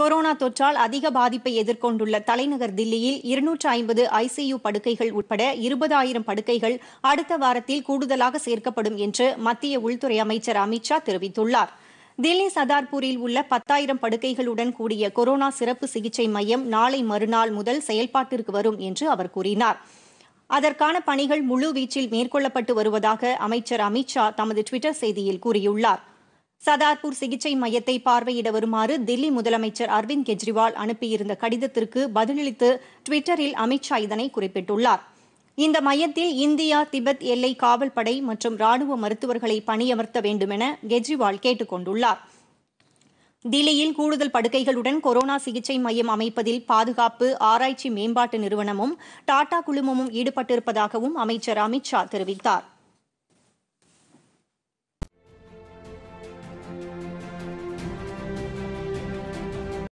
Corona தொற்றால் அதிக பாதிப்பை எதிர்கொண்டுள்ள தலைநகர் தில்லியில் 250 ICU படுக்கைகள் உட்பட 20,000 படுக்கைகள் அடுத்த வாரத்தில் கூடுதலாக சேர்க்கப்படும் என்று மத்திய உள்துறை அமைச்சர் அமித் ஷா தெரிவித்துள்ளார். தில்லி சதார்பூரில் உள்ள 10,000 படுக்கைகளுடன் கூடிய கொரோனா சிறப்பு சிகிச்சை மையம் நாளை மறுநாள் முதல் செயல்பாட்டிற்கு வரும் என்று அவர் கூறினார். அதற்கான பணிகள் முழுவீச்சில் மேற்கொள்ளப்பட்டு வருவதாக அமைச்சர் அமித் ஷா தமது ட்விட்டர் செய்தியில் கூறியுள்ளார். சதார்பூர் சிகிச்சை மையத்தை பார்வையிட வருமாறு தில்லி முதலமைச்சர் அரவிந்த் கெஜ்ரிவால் அனுப்பியிருந்த கடிதத்திற்கு பதிலளித்து ட்விட்டரில் அமித் ஷா இதனை குறிப்பிட்டுள்ளார். இந்த மையத்தில் இந்தியா திபெத் எல்லை காவல்படை மற்றும் ராணுவ மருத்துவர்களை பணியமர்த்த வேண்டுமென கெஜ்ரிவால் கேட்டுக் கொண்டுள்ளார். தில்லியில் கூடுதல் படுக்கைகளுடன் கொரோனா சிகிச்சை மையம் அமைப்பதில் பாதுகாப்பு ஆராய்ச்சி மேம்பாட்டு நிறுவனமும் டாடா குழுமமும் ஈடுபட்டிருப்பதாகவும் அமைச்சர் அமித் ஷா தெரிவித்தார்.